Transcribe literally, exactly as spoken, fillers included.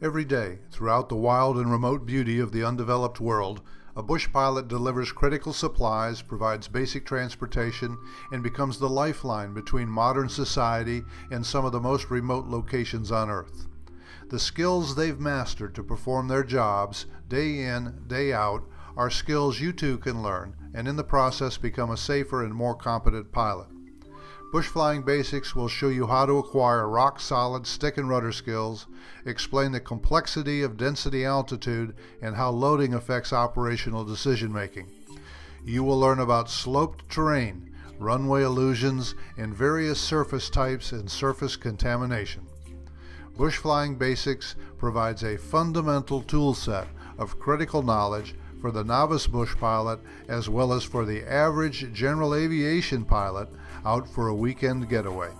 Every day, throughout the wild and remote beauty of the undeveloped world, a bush pilot delivers critical supplies, provides basic transportation, and becomes the lifeline between modern society and some of the most remote locations on Earth. The skills they've mastered to perform their jobs, day in, day out, are skills you too can learn, and in the process become a safer and more competent pilot. Bush Flying Basics will show you how to acquire rock-solid stick and rudder skills, explain the complexity of density altitude, and how loading affects operational decision-making. You will learn about sloped terrain, runway illusions, and various surface types and surface contamination. Bush Flying Basics provides a fundamental toolset of critical knowledge for the novice bush pilot as well as for the average general aviation pilot out for a weekend getaway.